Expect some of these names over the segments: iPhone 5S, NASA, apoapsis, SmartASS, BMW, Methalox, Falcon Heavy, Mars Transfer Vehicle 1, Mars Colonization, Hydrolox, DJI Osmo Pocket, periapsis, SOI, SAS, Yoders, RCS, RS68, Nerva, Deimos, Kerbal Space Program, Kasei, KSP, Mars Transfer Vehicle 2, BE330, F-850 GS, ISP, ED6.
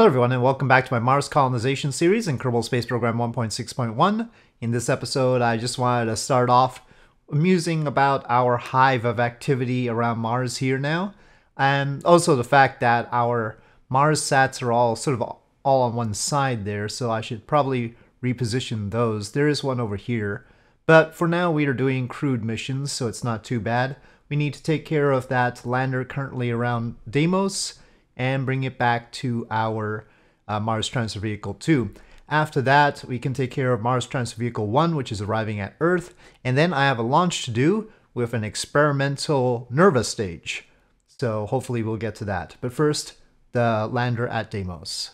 Hello everyone and welcome back to my Mars colonization series in Kerbal Space Program 1.6.1. In this episode I just wanted to start off musing about our hive of activity around Mars here now, and also the fact that our Mars sats are all sort of all on one side there, so I should probably reposition those. There is one over here, but for now we are doing crewed missions, so it's not too bad. We need to take care of that lander currently around Deimos and bring it back to our Mars Transfer Vehicle 2. After that, we can take care of Mars Transfer Vehicle 1, which is arriving at Earth. And then I have a launch to do with an experimental Nerva stage. So hopefully we'll get to that. But first, the lander at Deimos.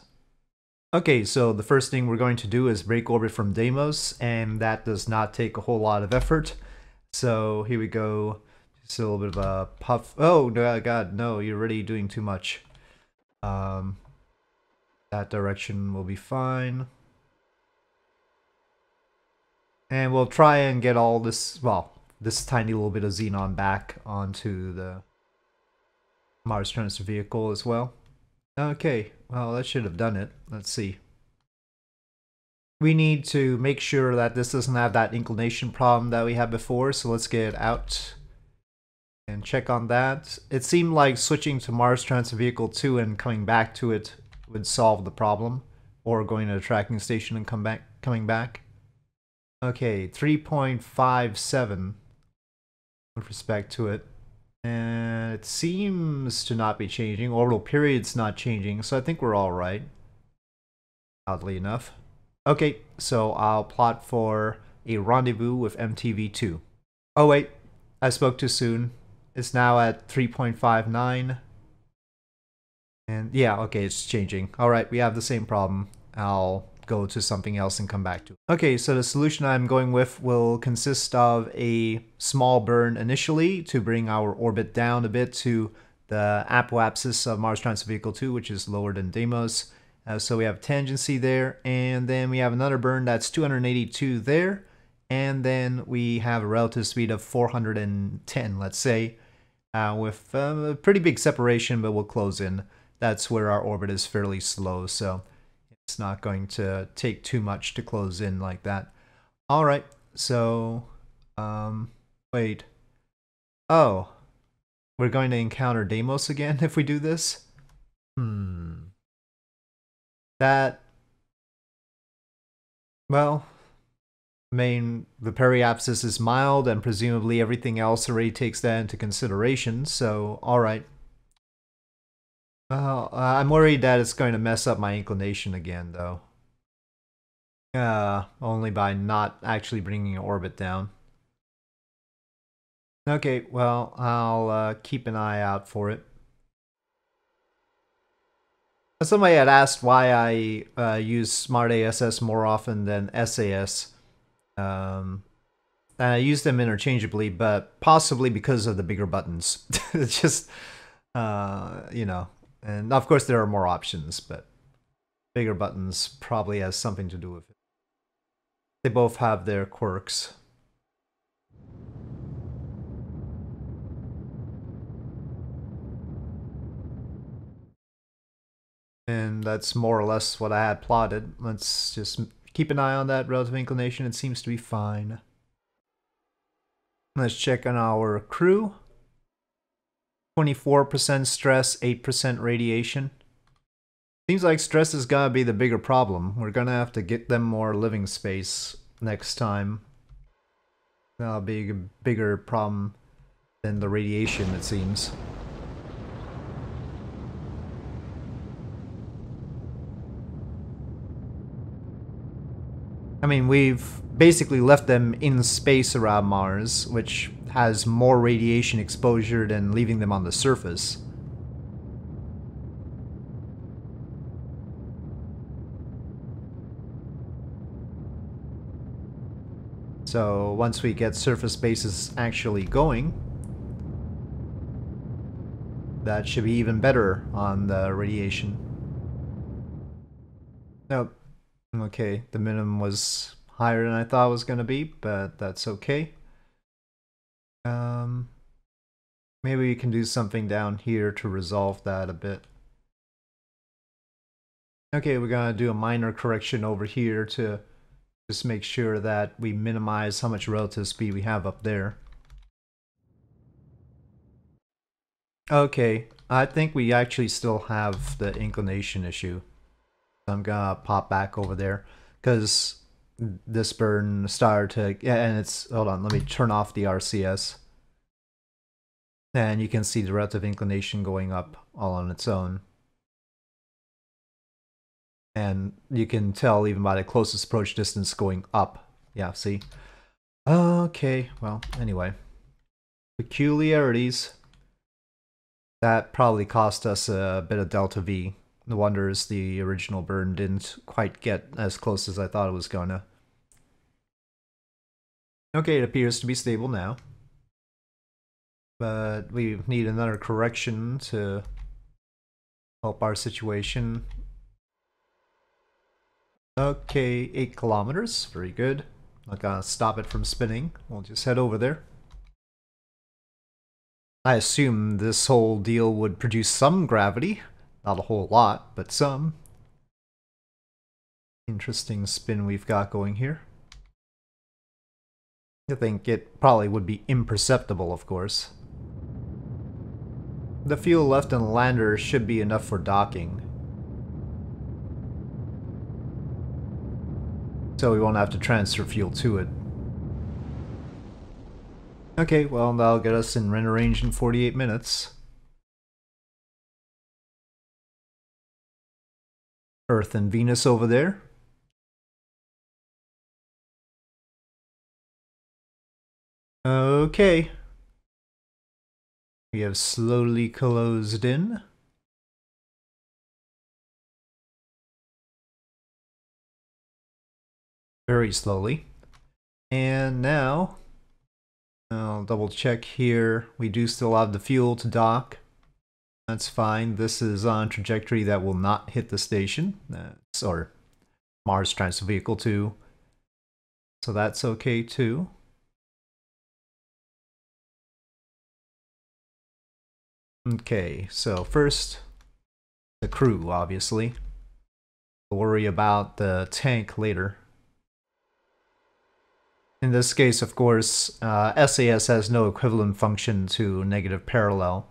Okay, so the first thing we're going to do is break orbit from Deimos, and that does not take a whole lot of effort. So here we go. Just a little bit of a puff. Oh, God, no, you're already doing too much. That direction will be fine. And we'll try and get all this, well, this tiny little bit of xenon back onto the Mars Transfer Vehicle as well. Okay, well, that should have done it. Let's see. We need to make sure that this doesn't have that inclination problem that we had before, so let's get it out and check on that. It seemed like switching to Mars Transfer Vehicle 2 and coming back to it would solve the problem, or going to the tracking station and coming back. Okay, 3.57 with respect to it, and it seems to not be changing. Orbital period's not changing, so I think we're all right, oddly enough. Okay, so I'll plot for a rendezvous with MTV2. Oh wait, I spoke too soon. It's now at 3.59. And yeah, okay, it's changing. Alright, we have the same problem. I'll go to something else and come back to it. Okay, so the solution I'm going with will consist of a small burn initially to bring our orbit down a bit to the apoapsis of Mars Transfer Vehicle 2, which is lower than Deimos. So we have tangency there, and then we have another burn that's 282 there, and then we have a relative speed of 410, let's say, with a pretty big separation, but we'll close in. That's where our orbit is fairly slow, so it's not going to take too much to close in like that. Alright, so, wait. Oh, we're going to encounter Deimos again if we do this? Well... the periapsis is mild, and presumably everything else already takes that into consideration, so alright. Well, I'm worried that it's going to mess up my inclination again, though. Only by not actually bringing orbit down. Okay, well, I'll keep an eye out for it. Somebody had asked why I use SmartASS more often than SAS. And I use them interchangeably, but possibly because of the bigger buttons. It's just, you know, and of course there are more options, but bigger buttons probably has something to do with it. They both have their quirks. And that's more or less what I had plotted. Let's just keep an eye on that relative inclination. It seems to be fine. Let's check on our crew. 24% stress, 8% radiation. Seems like stress is gonna be the bigger problem. We're gonna have to get them more living space next time. That'll be a bigger problem than the radiation, it seems. I mean, we've basically left them in space around Mars, which has more radiation exposure than leaving them on the surface. So once we get surface bases actually going, that should be even better on the radiation. Nope. Okay, the minimum was higher than I thought it was going to be, but that's okay. Maybe we can do something down here to resolve that a bit. Okay, we're gonna do a minor correction over here to just make sure that we minimize how much relative speed we have up there. Okay, I think we actually still have the inclination issue. I'm gonna pop back over there because this burn started to, and it's, hold on, let me turn off the RCS. And you can see the relative inclination going up all on its own. And you can tell even by the closest approach distance going up. Yeah, see? Okay, well, anyway. Peculiarities. That probably cost us a bit of delta V. No wonder the original burn didn't quite get as close as I thought it was gonna. Okay, it appears to be stable now. But we need another correction to help our situation. Okay, 8 kilometers. Very good. Not gonna stop it from spinning. We'll just head over there. I assume this whole deal would produce some gravity. Not a whole lot, but some. Interesting spin we've got going here. I think it probably would be imperceptible, of course. The fuel left in the lander should be enough for docking. So we won't have to transfer fuel to it. Okay, well, that'll get us in render range in 48 minutes. Earth and Venus over there. Okay. We have slowly closed in. Very slowly. And now, I'll double check here. We do still have the fuel to dock. That's fine. This is on trajectory that will not hit the station. That's, or Mars Transfer Vehicle 2. So that's okay too. Okay, so first, the crew, obviously. We'll worry about the tank later. In this case, of course, SAS has no equivalent function to negative parallel,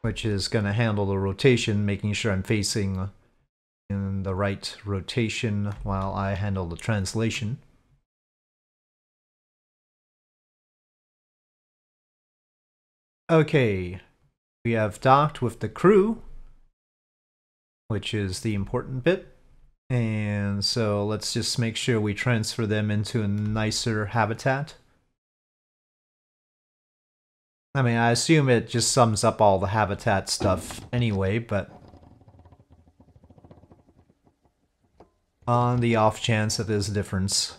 which is going to handle the rotation, making sure I'm facing in the right rotation while I handle the translation. Okay, we have docked with the crew, which is the important bit. And so let's just make sure we transfer them into a nicer habitat. I mean, I assume it just sums up all the habitat stuff anyway, but on the off chance that there's a difference,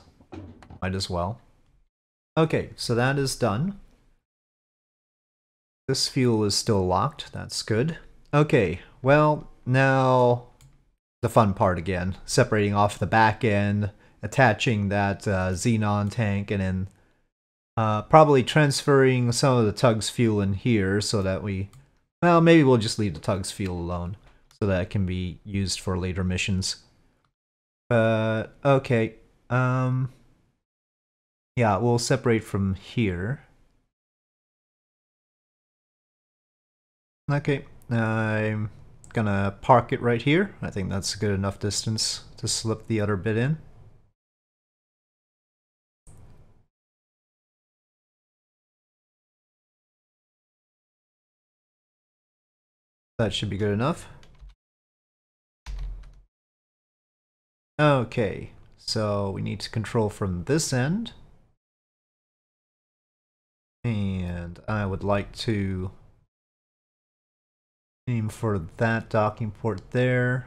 might as well. Okay, so that is done. This fuel is still locked, that's good. Okay, well, now the fun part again, separating off the back end, attaching that xenon tank, and then probably transferring some of the tug's fuel in here so that we, well, maybe we'll just leave the tug's fuel alone so that it can be used for later missions. But okay, yeah, we'll separate from here. Okay, I'm gonna park it right here. I think that's a good enough distance to slip the other bit in. That should be good enough. Okay, so we need to control from this end. And I would like to aim for that docking port there.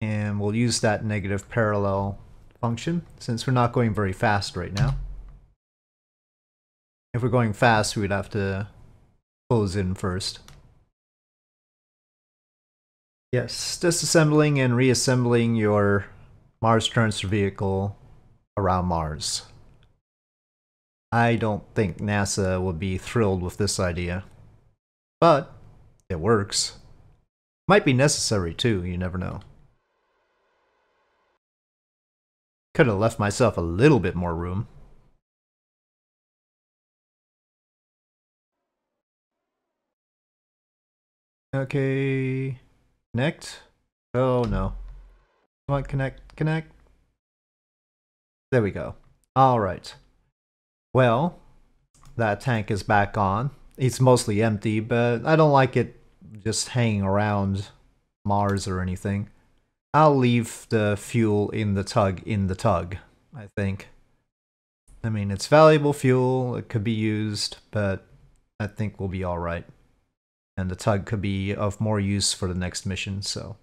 And we'll use that negative parallel function since we're not going very fast right now. If we're going fast, we would have to close in first. Yes, disassembling and reassembling your Mars Transfer Vehicle around Mars. I don't think NASA would be thrilled with this idea, but it works. Might be necessary too, you never know. Could have left myself a little bit more room. Okay, connect. Oh no. Come on, connect, connect. There we go. All right. Well, that tank is back on. It's mostly empty, but I don't like it just hanging around Mars or anything. I'll leave the fuel in the tug I think. I mean, it's valuable fuel, it could be used, but I think we'll be alright. And the tug could be of more use for the next mission, so.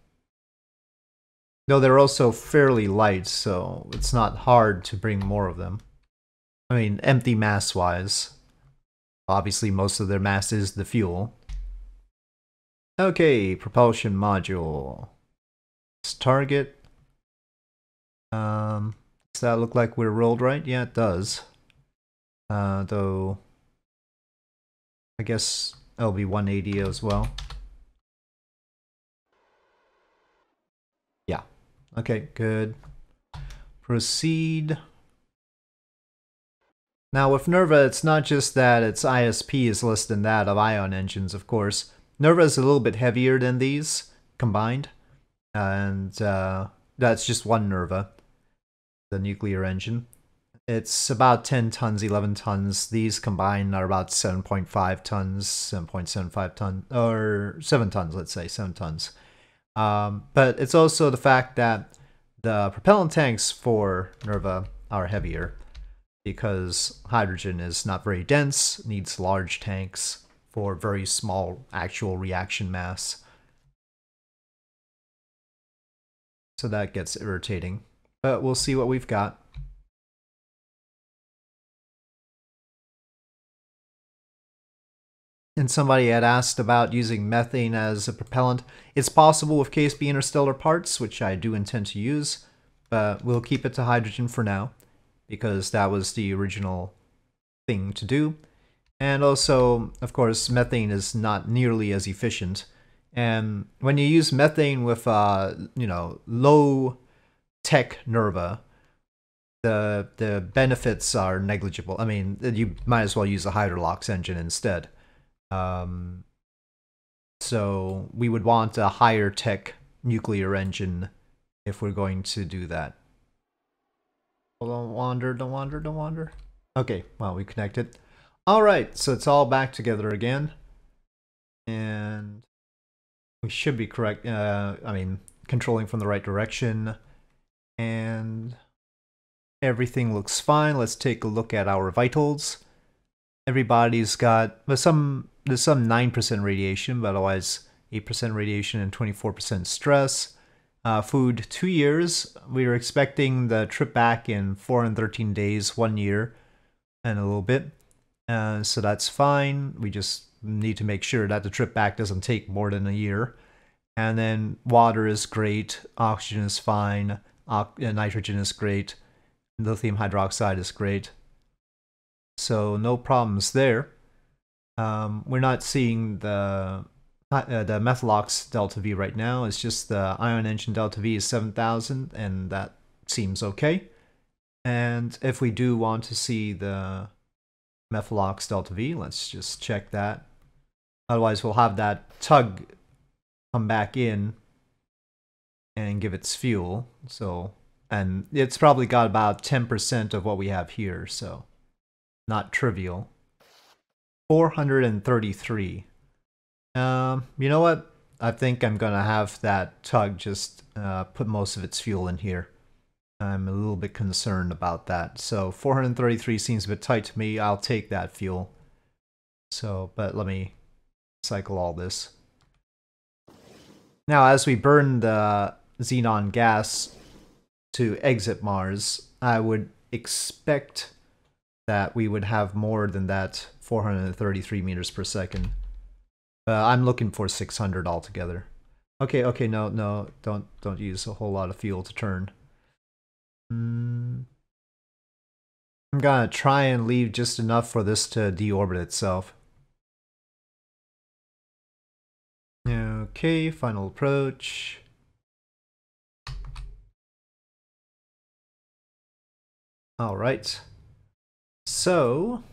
Though they're also fairly light, so it's not hard to bring more of them. I mean, empty mass-wise. Obviously, most of their mass is the fuel. Okay, propulsion module. Let's target. Does that look like we're rolled right? Yeah, it does. Though, I guess that'll be 180 as well. Yeah. Okay, good. Proceed. Now with Nerva, it's not just that its ISP is less than that of ion engines, of course. Nerva is a little bit heavier than these combined, and that's just one Nerva, the nuclear engine. It's about 10 tons, 11 tons. These combined are about 7.5 tons, 7.75 tons, or 7 tons, let's say, 7 tons. But it's also the fact that the propellant tanks for Nerva are heavier, because hydrogen is not very dense, needs large tanks for very small actual reaction mass. So that gets irritating, but we'll see what we've got. And somebody had asked about using methane as a propellant. It's possible with KSP interstellar parts, which I do intend to use, but we'll keep it to hydrogen for now, because that was the original thing to do. And also, of course, methane is not nearly as efficient. And when you use methane with, you know, low-tech Nerva, the benefits are negligible. I mean, you might as well use a Hydrolox engine instead. So we would want a higher-tech nuclear engine if we're going to do that. Don't wander, don't wander, don't wander. Okay, well, we connected. Alright, so it's all back together again. And we should be correct, I mean, controlling from the right direction. And everything looks fine. Let's take a look at our vitals. Everybody's got, well, there's some 9% radiation, but otherwise 8% radiation and 24% stress. Food, 2 years. We were expecting the trip back in 4 and 13 days, 1 year and a little bit. So that's fine. We just need to make sure that the trip back doesn't take more than a year. And then water is great. Oxygen is fine. Nitrogen is great. Lithium hydroxide is great. So no problems there. We're not seeing the Methalox delta V right now. It's just the ion engine delta V is 7,000, and that seems okay. And if we do want to see the Methalox delta V, let's just check that. Otherwise, we'll have that tug come back in and give its fuel. So, and it's probably got about 10% of what we have here, so not trivial. 433. You know what? I think I'm gonna have that tug just put most of its fuel in here. I'm a little bit concerned about that. So 433 seems a bit tight to me. I'll take that fuel. So, but let me cycle all this. Now, as we burn the xenon gas to exit Mars, I would expect that we would have more than that 433 meters per second. I'm looking for 600 altogether. Okay, okay, no, no, don't use a whole lot of fuel to turn. I'm gonna try and leave just enough for this to deorbit itself. Okay, final approach. All right. So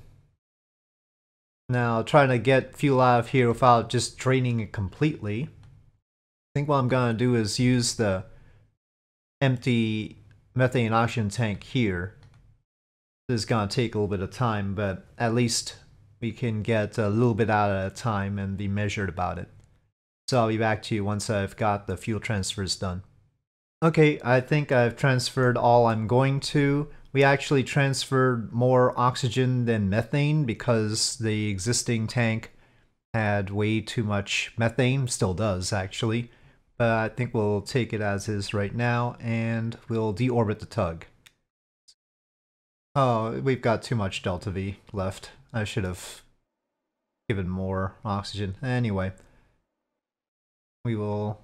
now trying to get fuel out of here without just draining it completely. I think what I'm going to do is use the empty methane oxygen tank here. This is going to take a little bit of time, but at least we can get a little bit out at a time and be measured about it. So I'll be back to you once I've got the fuel transfers done. Okay, I think I've transferred all I'm going to. We actually transferred more oxygen than methane because the existing tank had way too much methane, still does actually. But I think we'll take it as is right now and we'll deorbit the tug. Oh, we've got too much delta V left. I should have given more oxygen. Anyway, we will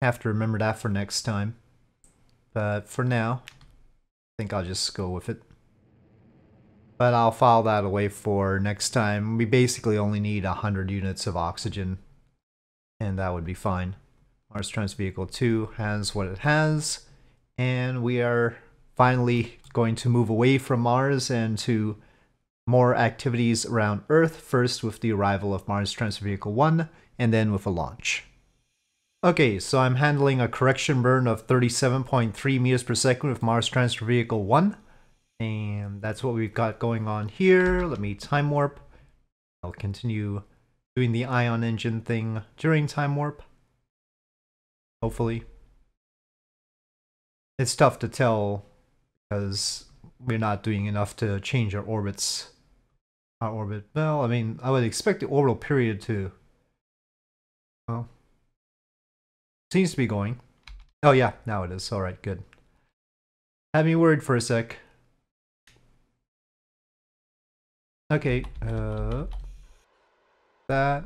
have to remember that for next time. But for now, I think I'll just go with it. But I'll file that away for next time. We basically only need 100 units of oxygen, and that would be fine. Mars Transfer Vehicle 2 has what it has, and we are finally going to move away from Mars and to more activities around Earth, first with the arrival of Mars Transfer Vehicle 1, and then with a launch. Okay, so I'm handling a correction burn of 37.3 meters per second with Mars Transfer Vehicle 1. And that's what we've got going on here. Let me time warp. I'll continue doing the ion engine thing during time warp. Hopefully. It's tough to tell because we're not doing enough to change our orbits. Our orbit. Well, I mean, I would expect the orbital period to... well... seems to be going. Oh yeah, now it is. Alright, good. Had me worried for a sec. Okay, that.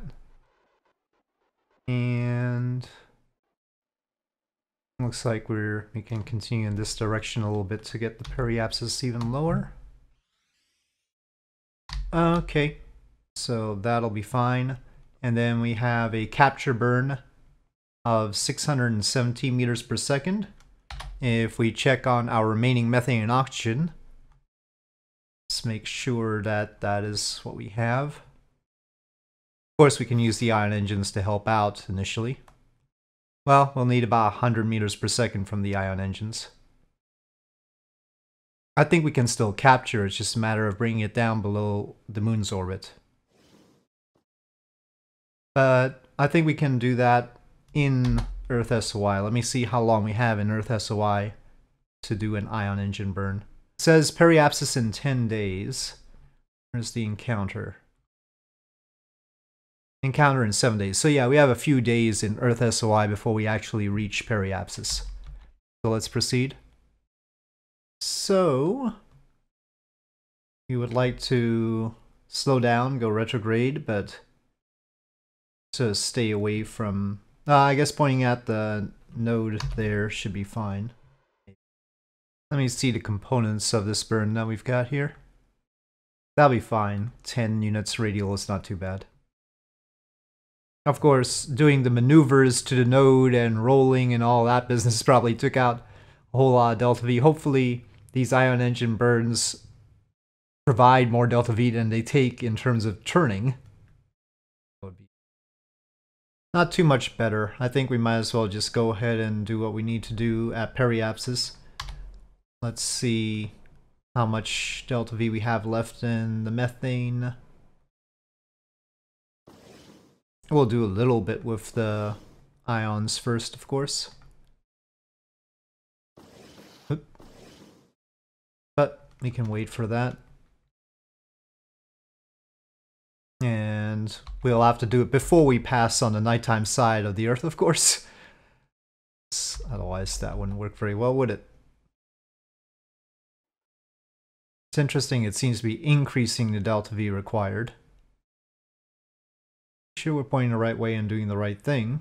And... looks like we can continue in this direction a little bit to get the periapsis even lower. Okay, so that'll be fine. And then we have a capture burn of 617 meters per second. If we check on our remaining methane and oxygen, let's make sure that that is what we have. Of course, we can use the ion engines to help out initially. Well, we'll need about 100 meters per second from the ion engines. I think we can still capture, it's just a matter of bringing it down below the moon's orbit. But I think we can do that in Earth SOI. Let me see how long we have in Earth SOI to do an ion engine burn. It says periapsis in 10 days. Where's the encounter? Encounter in 7 days. So yeah, we have a few days in Earth SOI before we actually reach periapsis. So let's proceed. So we would like to slow down, go retrograde, but to stay away from... I guess pointing at the node there should be fine. Let me see the components of this burn that we've got here. That'll be fine. 10 units radial is not too bad. Of course, doing the maneuvers to the node and rolling and all that business probably took out a whole lot of delta V. Hopefully, these ion engine burns provide more delta V than they take in terms of turning. Not too much better. I think we might as well just go ahead and do what we need to do at periapsis. Let's see how much delta V we have left in the methane. We'll do a little bit with the ions first, of course. But we can wait for that. And we'll have to do it before we pass on the nighttime side of the Earth, of course. Otherwise that wouldn't work very well, would it? It's interesting, it seems to be increasing the delta V required. Make sure we're pointing the right way and doing the right thing.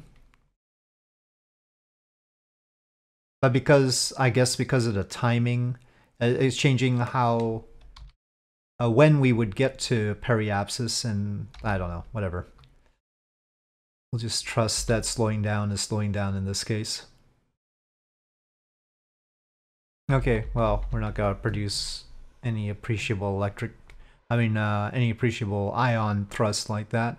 But because, I guess because of the timing, it's changing how... when we would get to periapsis and I don't know, whatever. We'll just trust that slowing down is slowing down in this case. Okay, well, we're not gonna produce any appreciable any appreciable ion thrust like that.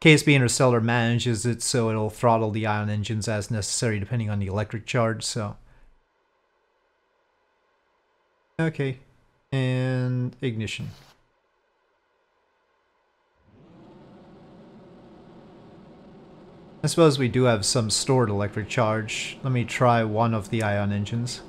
KSP Interstellar manages it so it'll throttle the ion engines as necessary depending on the electric charge, so... Okay, and ignition. I suppose we do have some stored electric charge. Let me try one of the ion engines.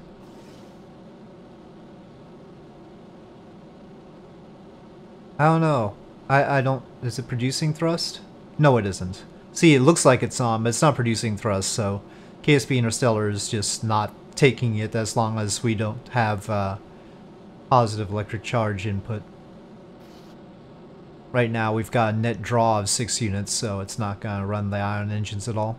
I don't know. I don't... Is it producing thrust? No, it isn't. See, it looks like it's on, but it's not producing thrust, so... KSP Interstellar is just not taking it as long as we don't have positive electric charge input. Right now we've got a net draw of 6 units, so it's not going to run the ion engines at all.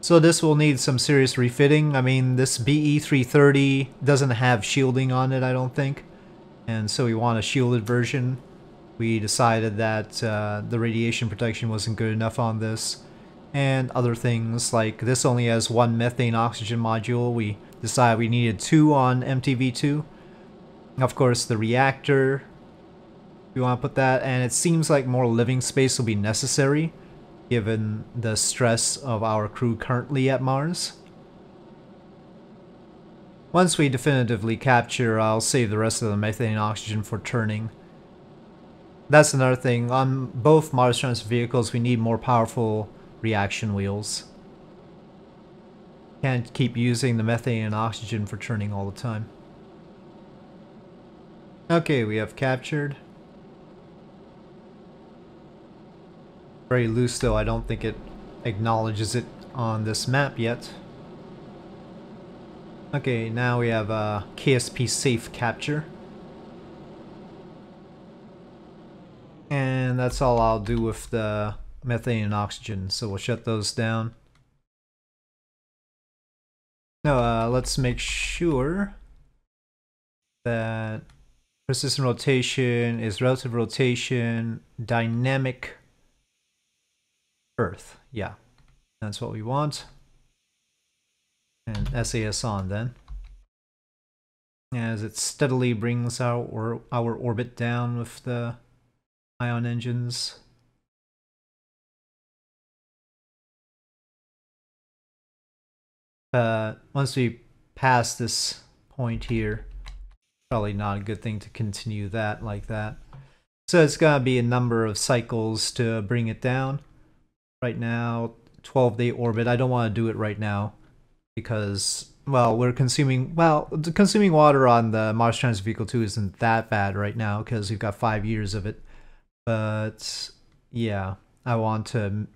So this will need some serious refitting. I mean, this BE330 doesn't have shielding on it, I don't think. And so we want a shielded version. We decided that the radiation protection wasn't good enough on this. And other things, like this only has 1 methane oxygen module. We decided we needed 2 on MTV2. Of course, the reactor, we want to put that, and it seems like more living space will be necessary given the stress of our crew currently at Mars. Once we definitively capture, I'll save the rest of the methane and oxygen for turning. That's another thing. On both Mars Transfer vehicles, we need more powerful reaction wheels. Can't keep using the methane and oxygen for turning all the time. Okay, we have captured. Very loose though, I don't think it acknowledges it on this map yet. Okay, now we have a KSP safe capture. And that's all I'll do with the methane and oxygen, so we'll shut those down. No, let's make sure that persistent rotation is relative rotation, dynamic Earth. Yeah, that's what we want. And SAS on then. As it steadily brings our orbit down with the ion engines. Once we pass this point here, probably not a good thing to continue that like that. So it's going to be a number of cycles to bring it down. Right now, 12-day orbit. I don't want to do it right now because, well, we're consuming... Well, consuming water on the Mars Transfer Vehicle 2 isn't that bad right now because we've got 5 years of it. But, yeah, I want to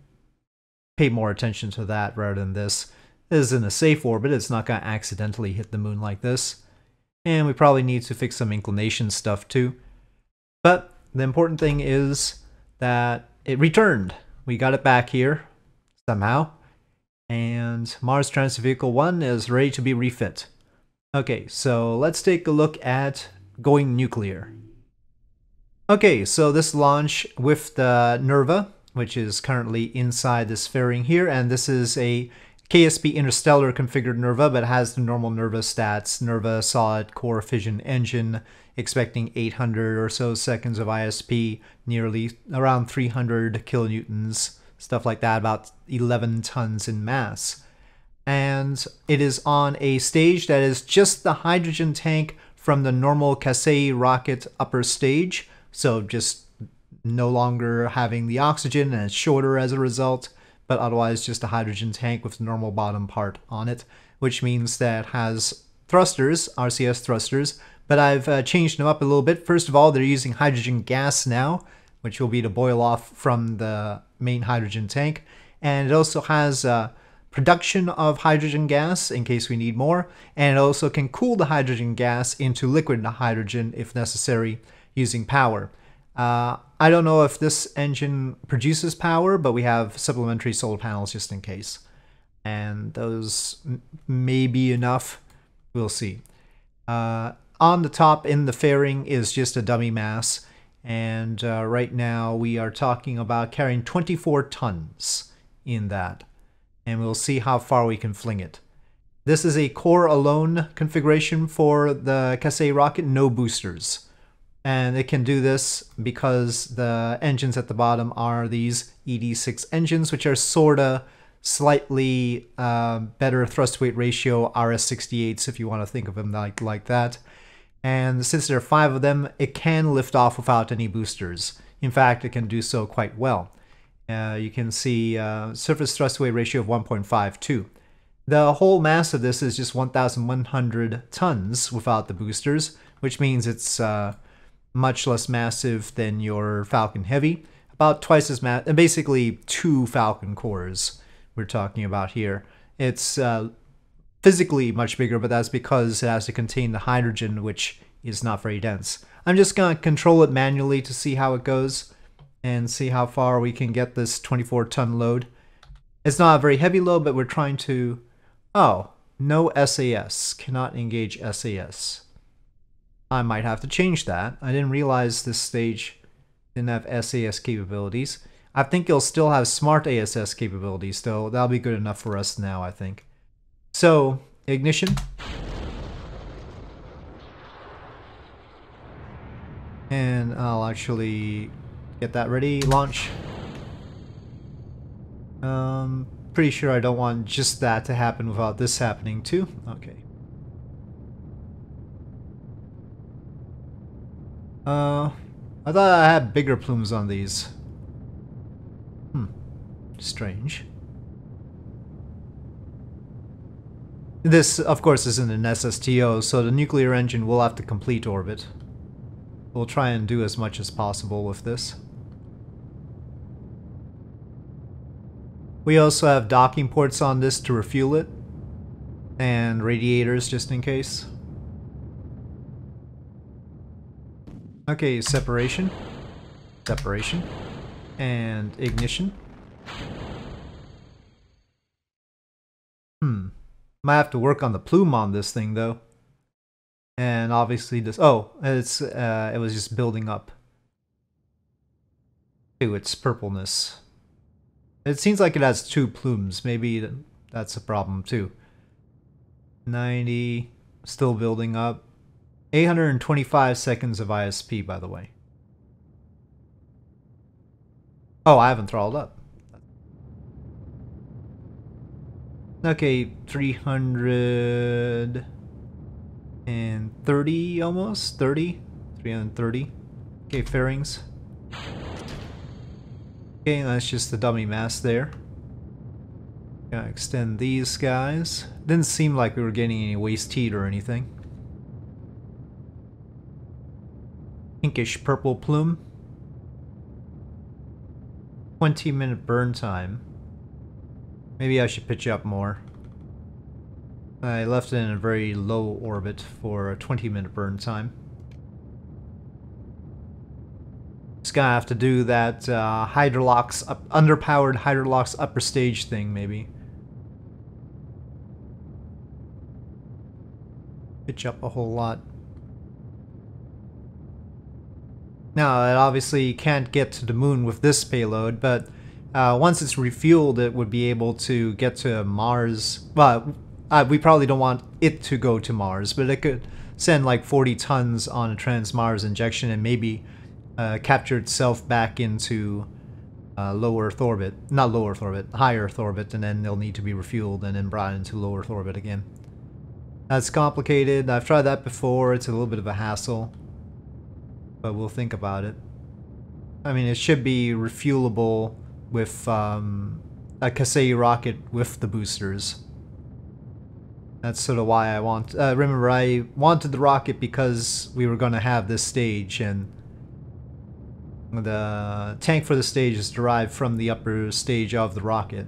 pay more attention to that rather than this. Is in a safe orbit, it's not going to accidentally hit the moon like this. And we probably need to fix some inclination stuff too. But the important thing is that it returned. We got it back here somehow. And Mars Transfer Vehicle 1 is ready to be refit. Okay, so let's take a look at going nuclear. Okay, so this launch with the Nerva, which is currently inside this fairing here, and this is a KSP Interstellar configured Nerva, but has the normal Nerva stats. Nerva solid core fission engine, expecting 800 or so seconds of ISP, nearly around 300 kilonewtons, stuff like that, about 11 tons in mass. And it is on a stage that is just the hydrogen tank from the normal Kasei rocket upper stage, so just no longer having the oxygen, and it's shorter as a result. But otherwise just a hydrogen tank with the normal bottom part on it, which means that it has thrusters, RCS thrusters, but I've changed them up a little bit. First of all, they're using hydrogen gas now, which will be to boil off from the main hydrogen tank. And it also has production of hydrogen gas in case we need more, and it also can cool the hydrogen gas into liquid hydrogen if necessary using power. I don't know if this engine produces power, but we have supplementary solar panels just in case. And those may be enough. We'll see. On the top in the fairing is just a dummy mass. And right now we are talking about carrying 24 tons in that. And we'll see how far we can fling it. This is a core alone configuration for the Kasei rocket, no boosters. And it can do this because the engines at the bottom are these ED6 engines, which are sorta slightly better thrust-weight ratio RS68s, if you want to think of them like that. And since there are 5 of them, it can lift off without any boosters. In fact, it can do so quite well. You can see surface thrust-weight ratio of 1.52. The whole mass of this is just 1,100 tons without the boosters, which means it's much less massive than your Falcon Heavy. About twice as massive, basically 2 Falcon cores we're talking about here. It's physically much bigger, but that's because it has to contain the hydrogen, which is not very dense. I'm just going to control it manually to see how it goes and see how far we can get this 24-ton load. It's not a very heavy load, but we're trying to... Oh, no SAS. Cannot engage SAS. I might have to change that. I didn't realize this stage didn't have SAS capabilities. I think it'll still have SmartASS capabilities, though. That'll be good enough for us now, I think. So, ignition. And I'll actually get that ready. Launch. Pretty sure I don't want just that to happen without this happening too. Okay. I thought I had bigger plumes on these. Strange. This, of course, isn't an SSTO, so the nuclear engine will have to complete orbit. We'll try and do as much as possible with this. We also have docking ports on this to refuel it, and radiators just in case. Okay, separation, separation, and ignition. Might have to work on the plume on this thing though. And obviously this, oh, it's it was just building up to its purpleness. It seems like it has 2 plumes. Maybe that's a problem too. 90, still building up. 825 seconds of ISP, by the way. Oh, I haven't throttled up. Okay, 330 almost? 30? 330. Okay, fairings. Okay, that's just the dummy mass there. Gonna extend these guys. Didn't seem like we were getting any waste heat or anything. Pinkish purple plume. 20-minute burn time. Maybe I should pitch up more. I left it in a very low orbit for a 20-minute burn time. Just gonna have to do that Hydrolox, underpowered Hydrolox upper stage thing, maybe. Pitch up a whole lot. Now, it obviously can't get to the moon with this payload, but once it's refueled, it would be able to get to Mars. Well, we probably don't want it to go to Mars, but it could send like 40 tons on a trans-Mars injection and maybe capture itself back into low Earth orbit. Not low Earth orbit, high Earth orbit, and then they'll need to be refueled and then brought into low Earth orbit again. That's complicated. I've tried that before. It's a little bit of a hassle, but we'll think about it. I mean, it should be refuelable with a Kasei rocket with the boosters. That's sort of why I want... remember, I wanted the rocket because we were going to have this stage, and the tank for the stage is derived from the upper stage of the rocket.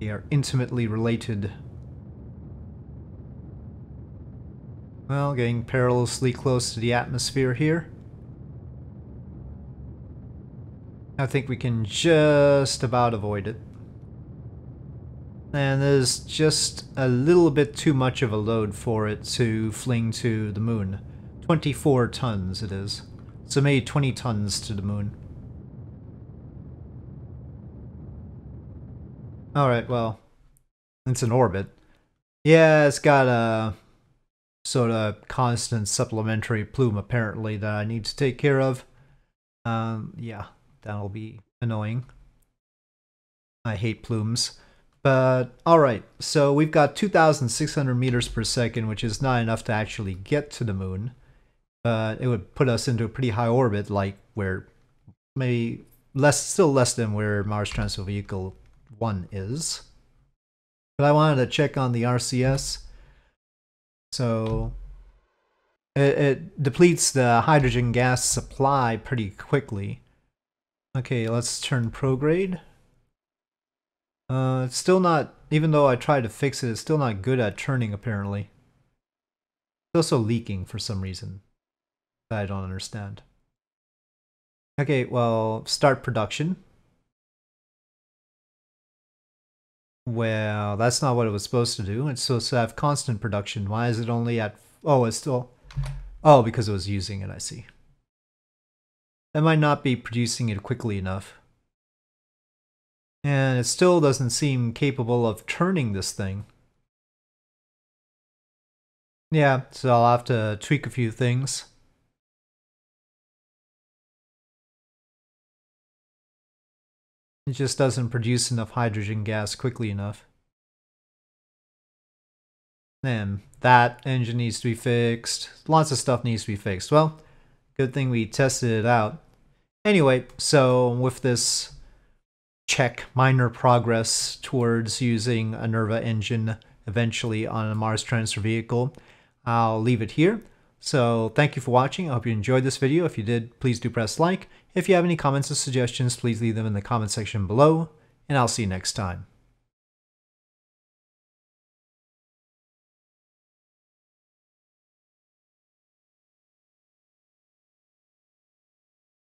They are intimately related. Well, getting perilously close to the atmosphere here. I think we can just about avoid it. and there's just a little bit too much of a load for it to fling to the moon. 24 tons it is. So maybe 20 tons to the moon. Alright, well, it's in orbit. Yeah, it's got a sort of constant supplementary plume apparently that I need to take care of. Yeah, that'll be annoying. I hate plumes. But, alright, so we've got 2,600 meters per second, which is not enough to actually get to the moon. But it would put us into a pretty high orbit, like where maybe still less than where Mars Transfer Vehicle 1 is. But I wanted to check on the RCS. So it depletes the hydrogen gas supply pretty quickly. Okay, let's turn prograde. It's still not, even though I tried to fix it, it's still not good at turning apparently. It's also leaking for some reason that I don't understand. Okay, well, start production. Well, that's not what it was supposed to do. It's supposed to have constant production. Why is it only at... Oh, it's still... Oh, because it was using it, I see. That might not be producing it quickly enough. And it still doesn't seem capable of turning this thing. Yeah, so I'll have to tweak a few things. It just doesn't produce enough hydrogen gas quickly enough. And that engine needs to be fixed. Lots of stuff needs to be fixed. Well, good thing we tested it out. Anyway, so with this check, minor progress towards using a Nerva engine eventually on a Mars Transfer Vehicle, I'll leave it here. So thank you for watching. I hope you enjoyed this video. If you did, please do press like. If you have any comments or suggestions, please leave them in the comment section below, and I'll see you next time.